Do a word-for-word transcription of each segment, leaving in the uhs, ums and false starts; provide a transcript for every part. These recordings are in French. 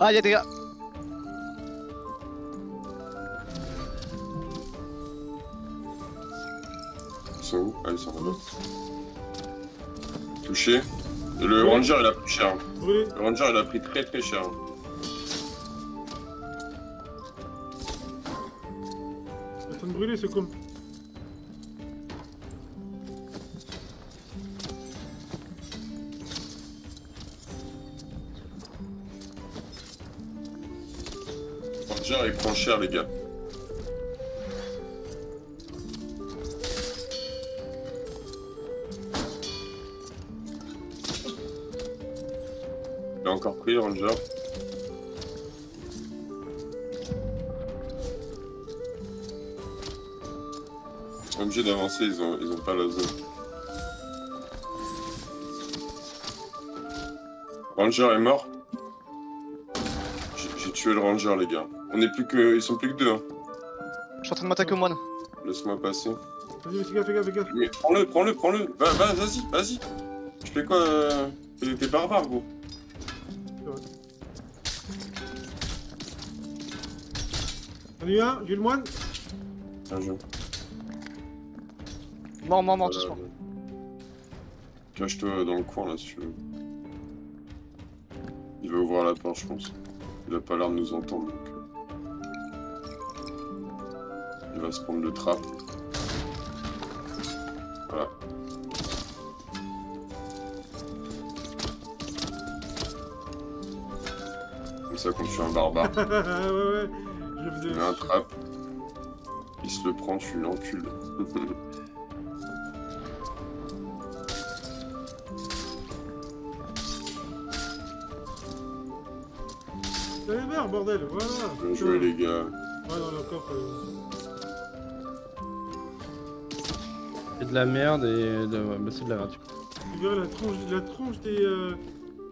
Ah, y'a des gars. Ils sont où? Ah, ils sont là. Touché. Le oui. Ranger il a pris cher. Oui. Le Ranger il a pris très très cher. Il est en train de brûler ce con. Ranger il prend cher les gars. Encore pris le Ranger. Ils sont obligés d'avancer, ils ont, ils ont pas la zone. Ranger est mort. J'ai tué le Ranger les gars. On est plus que. Ils sont plus que deux hein. Je suis en train de m'attaquer au moine. Laisse-moi passer. Vas-y, fais gaffe, fais gaffe, fais gaffe. Mais prends-le, prends-le, prends-le. Va, va, vas-y, vas-y. Je fais quoi euh... T'es barbare gros. J'en ai eu un, j'ai eu le moine. Un jeu. Mort, mort, mort, doucement. Cache-toi dans le coin là si tu veux. Il va ouvrir la porte, je pense. Il a pas l'air de nous entendre donc. Il va se prendre le trap. Voilà. Comme ça, quand tu es un barbare. Ouais, ouais. Il met un trap, il se le prend, tu l'encules. T'as les verres, bordel, voilà. Bien joué, les gars. Ouais, dans le coffre. C'est de la merde et de... Ouais, bah c'est de la merde. Tu verras la tronche, la tronche des, euh,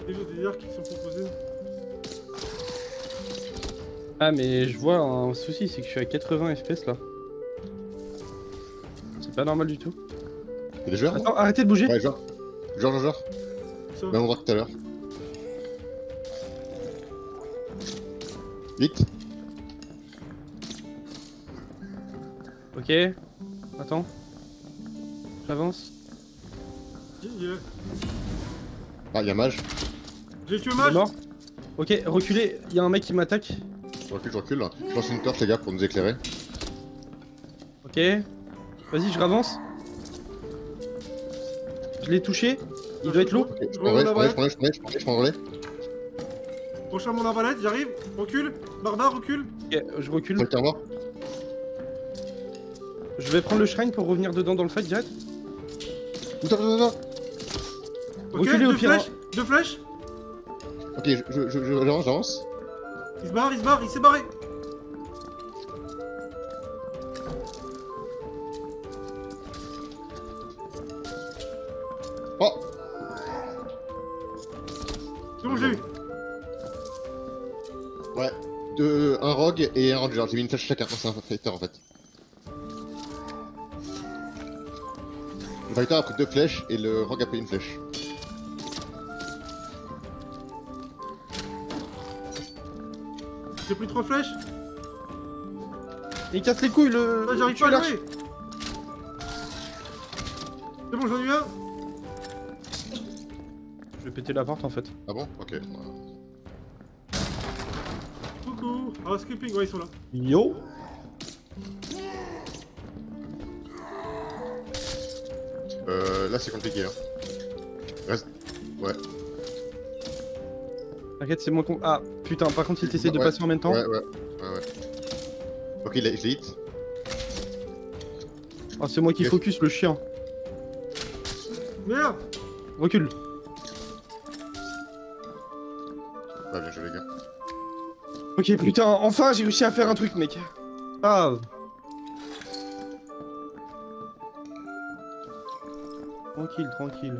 des, des arcs qui sont proposés. Ah mais je vois un souci, c'est que je suis à quatre-vingts F P S là. C'est pas normal du tout. Y'a des joueurs? Attends, ou... arrêtez de bouger. Ouais, genre, genre, genre. Même endroit que tout à l'heure. Vite. Ok. Attends. J'avance. Yeah. Ah y'a mage. J'ai tué mage. Ok, reculez, y'a un mec qui m'attaque. Je recule, je recule. Je lance une torche les gars pour nous éclairer. Ok. Vas-y, je ravance. Je l'ai touché. Il doit être lourd. Okay. Je prends le relais, je prends le je prends le relais. Prochain mon arbalète, j'arrive. Recule. Barbare, recule. Ok, je recule. Quelqu'un mort. Je vais prendre le shrine pour revenir dedans dans le fight, direct. Putain, putain, putain. Ok, deux flèches. Deux flèches. Ok, je, je, je, j'avance, j'avance. Il se barre, il se barre, il s'est barré. Oh. C'est bon, je l'ai eu. Ouais, deux, un rogue et un ranger, j'ai mis une flèche chacun, c'est un fighter en fait. Le fighter a pris deux flèches et le rogue a pris une flèche. J'ai pris trois flèches. Il casse les couilles le... Ah, j'arrive pas à lui. C'est bon, j'en ai eu un. Je vais péter la porte en fait. Ah bon? Ok. Ouais. Coucou. Ah, skipping, ouais, ils sont là. Yo. Euh, là c'est compliqué hein. Reste... Ouais. T'inquiète, c'est moins con. Ah putain, par contre, il t'essaye de passer en même temps. Ouais, ouais, ouais, ouais. Ok, il a hit. Ah, c'est moi qui focus le chien. Merde! Recule. Bah, bien joué, les gars. Ok, putain, enfin, j'ai réussi à faire un truc, mec. Ah. Tranquille, tranquille.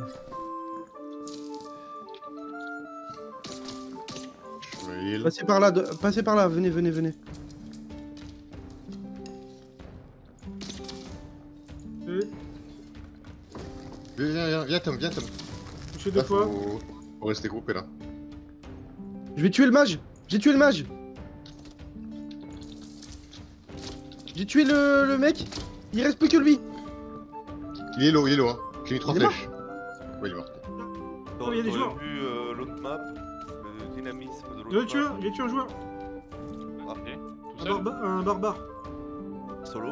Passez par là, de... passez par là, venez, venez, venez. Oui. Viens, viens, viens, viens Tom, viens Tom. Touché deux fois. Faut... faut rester groupé là. Je vais tuer le mage. J'ai tué le mage. J'ai tué le, le mec. Il reste plus que lui. Il est low, il est low. Hein. J'ai mis trois flèches. Ouais, il est mort. Oh, il y a des joueurs. J'ai vu euh, l'autre map, le dynamisme de l'autre map. J'ai tué un joueur. Ah, okay. Tout seul. Un, barba un barbare. Solo.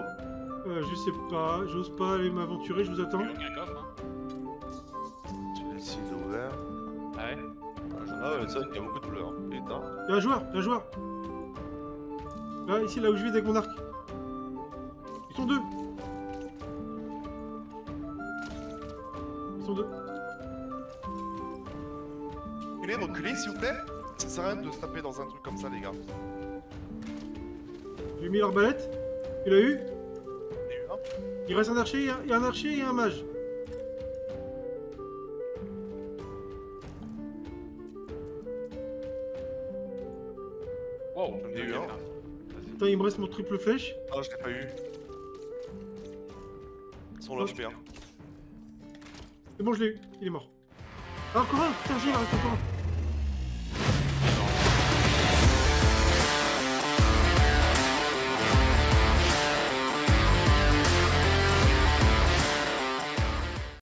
Euh, je sais pas, j'ose pas aller m'aventurer, je vous attends. Il y a un coffre, hein. J'ai le site ouvert. Ah ouais. Ah ouais, ça, il y a beaucoup de douleur. Putain. Il y a un joueur, il y a un joueur. Là, ici, là où je vis avec mon arc. Ils sont deux. Ils sont deux. Reculez, reculez, s'il vous plaît. Ça sert à rien de se taper dans un truc comme ça, les gars. J'ai mis l'arbalète. Tu l'as eu? Il reste un archer, il y a un archer et un mage. Wow, j'en ai eu un. Putain, il me reste mon triple flèche. Ah, je l'ai pas eu. Ils sont là, je perds. C'est bon, je l'ai eu, il est mort. Ah, encore un, putain, j'y ai, il reste encore un.